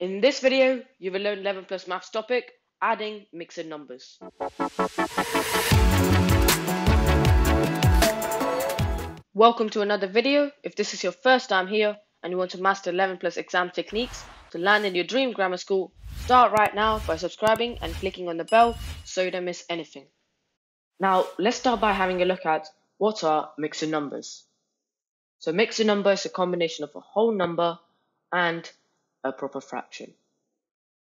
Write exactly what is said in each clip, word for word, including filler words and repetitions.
In this video, you will learn eleven plus maths topic, adding, mixing numbers. Welcome to another video. If this is your first time here and you want to master eleven plus exam techniques to land in your dream grammar school, start right now by subscribing and clicking on the bell so you don't miss anything. Now, let's start by having a look at what are mixing numbers. So mixing number is a combination of a whole number and a proper fraction.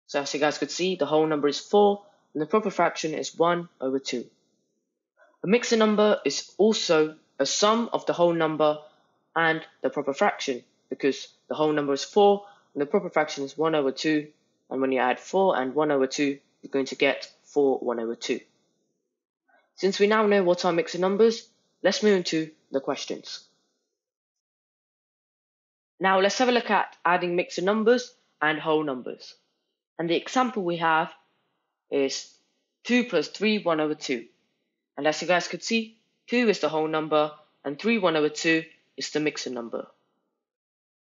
So as you guys could see, the whole number is four and the proper fraction is one over two. A mixer number is also a sum of the whole number and the proper fraction, because the whole number is four and the proper fraction is one over two, and when you add four and one over two, you're going to get four one over two. Since we now know what are mixer numbers, let's move into the questions. Now let's have a look at adding mixer numbers and whole numbers. And the example we have is two plus three, one over two. And as you guys could see, two is the whole number and three, one over two is the mixer number.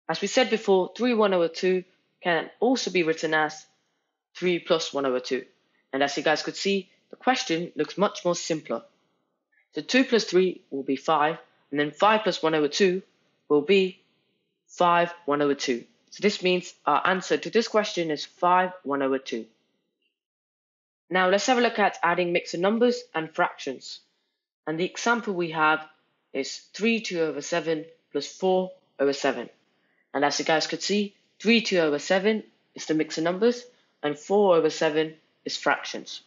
As we said before, three, one over two can also be written as three plus one over two. And as you guys could see, the question looks much more simpler. So two plus three will be five, and then five plus one over two will be five one over two. So this means our answer to this question is five one over two. Now let's have a look at adding mixer numbers and fractions. And the example we have is three two over seven plus four over seven. And as you guys could see, three two over seven is the mixer numbers and four over seven is fractions.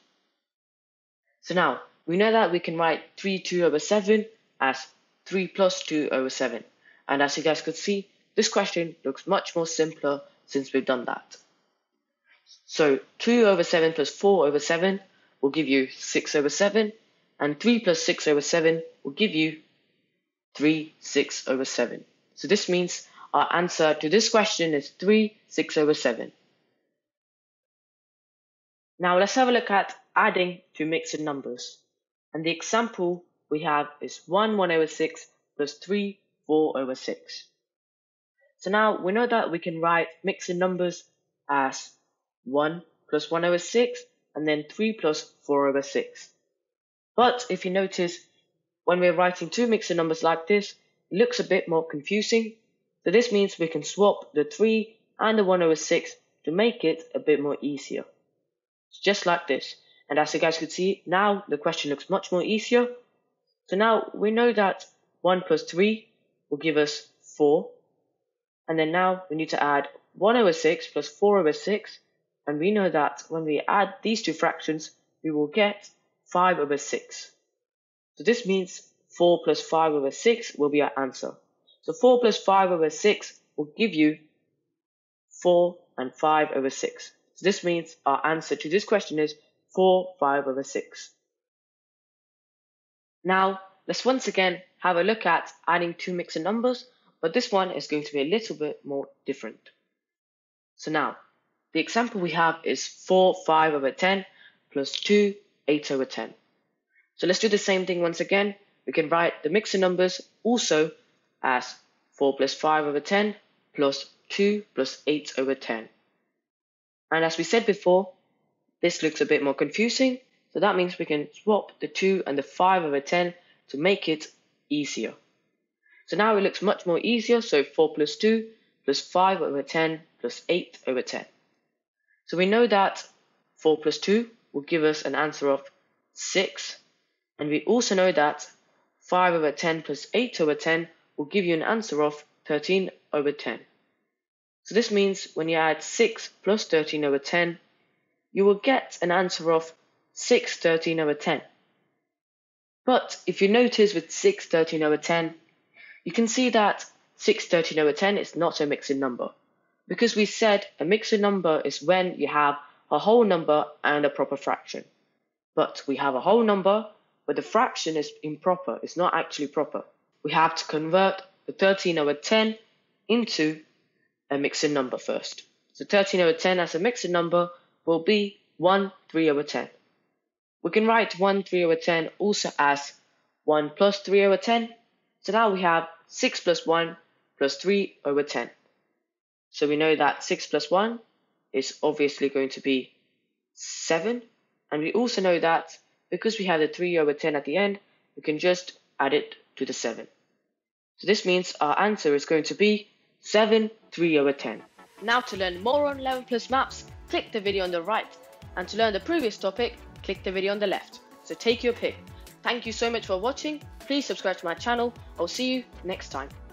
So now we know that we can write three two over seven as three plus two over seven. And as you guys could see, this question looks much more simpler since we've done that. So two over seven plus four over seven will give you six over seven, and three plus six over seven will give you three six over seven. So this means our answer to this question is three six over seven. Now let's have a look at adding to mixed numbers. And the example we have is one one over six plus three four over six. So now we know that we can write mixing numbers as one plus one over six and then three plus four over six. But if you notice, when we're writing two mixing numbers like this, it looks a bit more confusing. So this means we can swap the three and the one over six to make it a bit more easier. It's just like this. And as you guys could see, now the question looks much more easier. So now we know that one plus three will give us four. And then now we need to add one over six plus four over six. And we know that when we add these two fractions, we will get five over six. So this means four plus five over six will be our answer. So four plus five over six will give you four and five over six. So this means our answer to this question is four five over six. Now, let's once again have a look at adding two mixer numbers, but this one is going to be a little bit more different. So now, the example we have is four five over ten plus two eight over ten. So let's do the same thing once again. We can write the mixer numbers also as four plus five over ten plus two plus eight over ten. And as we said before, this looks a bit more confusing. So that means we can swap the two and the five over ten to make it easier. So now it looks much more easier, so four plus two plus five over ten plus eight over ten. So we know that four plus two will give us an answer of six, and we also know that five over ten plus eight over ten will give you an answer of thirteen over ten. So this means when you add six plus thirteen over ten, you will get an answer of six thirteen over ten. But if you notice with six thirteen over ten, you can see that six thirteen over ten is not a mixing number, because we said a mixing number is when you have a whole number and a proper fraction. But we have a whole number, but the fraction is improper. It's not actually proper. We have to convert the thirteen over ten into a mixing number first. So thirteen over ten as a mixing number will be one three over ten. We can write one three over ten also as one plus three over ten. So now we have six plus one plus three over ten. So we know that six plus one is obviously going to be seven. And we also know that because we have the three over ten at the end, we can just add it to the seven. So this means our answer is going to be seven three over ten. Now to learn more on eleven plus maps, click the video on the right. And to learn the previous topic, click the video on the left. So take your pick. Thank you so much for watching. Please subscribe to my channel. I'll see you next time.